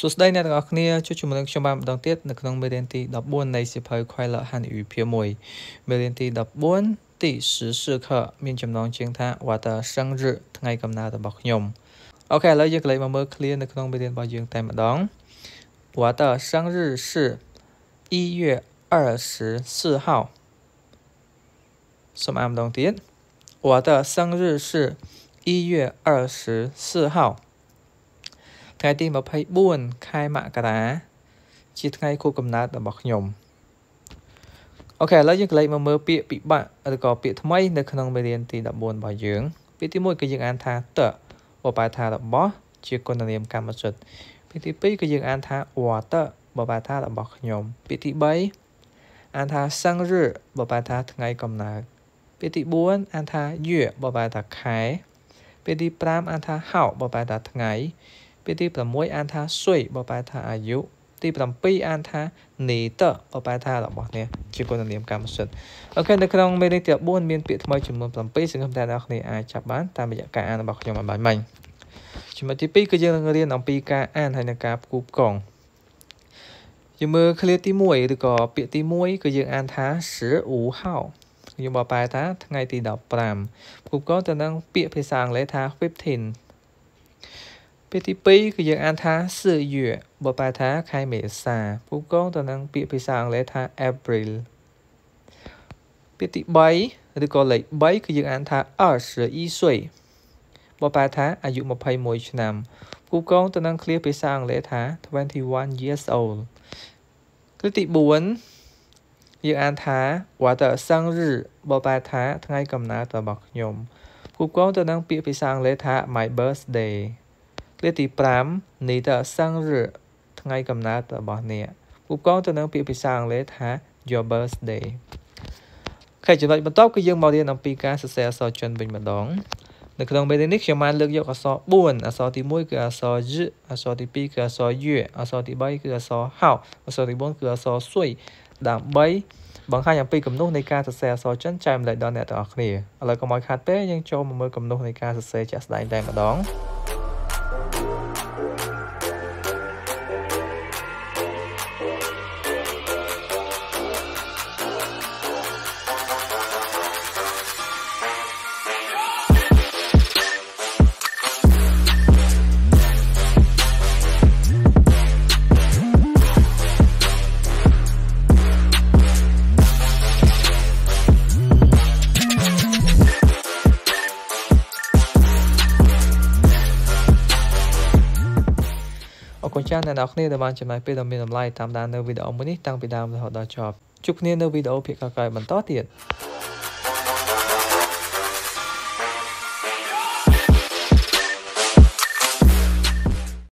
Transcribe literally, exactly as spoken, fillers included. សួស្តីអ្នកទាំងអស់គ្នាជួបជាមួយនឹងខ្ញុំបាទម្ដងទៀតនៅក្នុងមេរៀនទី ថ្ងៃទី ម្ភៃបួន ខែមករា ជាថ្ងៃខួបកំណើតរបស់ខ្ញុំ អូខេ ឥឡូវយើងកន្លែងមកមើលពាក្យពិបាកឬក៏ពាក្យថ្មីនៅក្នុងមេរៀនទី ដប់បួន របស់យើង ពាក្យទី មួយ គឺយើងអានថា ត បបាថារបស់ ជាគុណនាមកម្មសិទ្ធិ ពាក្យទី ពីរ គឺយើងអានថា វ៉ត បបាថារបស់ខ្ញុំ ពាក្យទី បី អានថា សង្ឃរ បបាថាថ្ងៃកំណើត ពាក្យទី បួន អានថា យឺ បបាថាខែ ពាក្យទី ៥ អានថា ហៅ បបាថាថ្ងៃ ពាក្យទី ប្រាំមួយ អានថា សុយ បបាថាអាយុ ទី ប្រាំពីរ អានថា នីត បបាថារបស់នេះ ជាគុណនាមកម្មសិទ្ធិ អូខេ នៅក្នុងមេរៀនទី ដប់បួន មានពាក្យថ្មីចំនួន ប្រាំពីរ សង្ឃឹមថាអ្នកនរគ្នាអាចចាប់បានតាមរយៈការអានរបស់ខ្ញុំបាន ចំណុចទី ពីរ គឺយើងនឹងរៀនអំពីការអានហើយនឹងការផ្គូផ្គង យើងមើលឃ្លាទី មួយ ឬក៏ពាក្យទី មួយ គឺយើងអានថា សិប ខ្ញុំបកប្រែថា ថ្ងៃទី ដប់ប្រាំ ផ្គូផ្គងទៅនឹងពាក្យភាសាអង់គ្លេសថា fifteen ពាក្យទី ពីរ គឺយើងអានថា សឺយឺ បបាថាខែមេសា ផ្គូផ្គងទៅនឹងពាក្យភាសាអង់គ្លេសថា April ពាក្យទី បី ឬក៏លេខ បី គឺយើងអានថា 二十一岁 បបាថាអាយុ ម្ភៃមួយ ឆ្នាំ ផ្គូផ្គងទៅនឹងឃ្លាភាសាអង់គ្លេសថា twenty-one years old ពាក្យទី បួន យើងអានថា 我的生日 បបាថាថ្ងៃកំណើតរបស់ខ្ញុំ ផ្គូផ្គងទៅនឹងពាក្យភាសាអង់គ្លេសថា my birthday ទី ប្រាំ នៃតសង្ឃរថ្ងៃកំណើតរបស់អ្នក ផ្គូផ្គងទៅនឹងពាក្យភាសាអង់គ្លេសថា your birthday ខេចំណុចបន្ទាប់គឺយើងមករៀនអំពីការសរសេរអក្សរចិនវិញម្ដង នៅក្នុងមេរៀននេះខ្ញុំបានលើកយកអក្សរ បួន អក្សរទី មួយ គឺអក្សរ យឺ អក្សរទី ពីរ គឺអក្សរ យឺ អក្សរទី បី គឺអក្សរ ហៅ អក្សរទី បួន គឺអក្សរ ស៊ុយ ដើម្បី បង្ហាញអំពីគំនូសនៃការសរសេរអក្សរចិនចែករំលែកដល់អ្នកទាំងអស់គ្នា ឥឡូវកុំឲ្យខាតពេលយើងចូលមកមើលគំនូសនៃការសរសេរជាក់ស្ដែងតែម្ដង អរគុណអ្នកនរគ្នាដែលបានចំណាយពេលដ៏មានតម្លៃតាមដាននៅវីដេអូមួយនេះតាំងពីដើមរហូតដល់ចប់ជួបគ្នានៅវីដេអូភាគក្រោយៗបន្តទៀត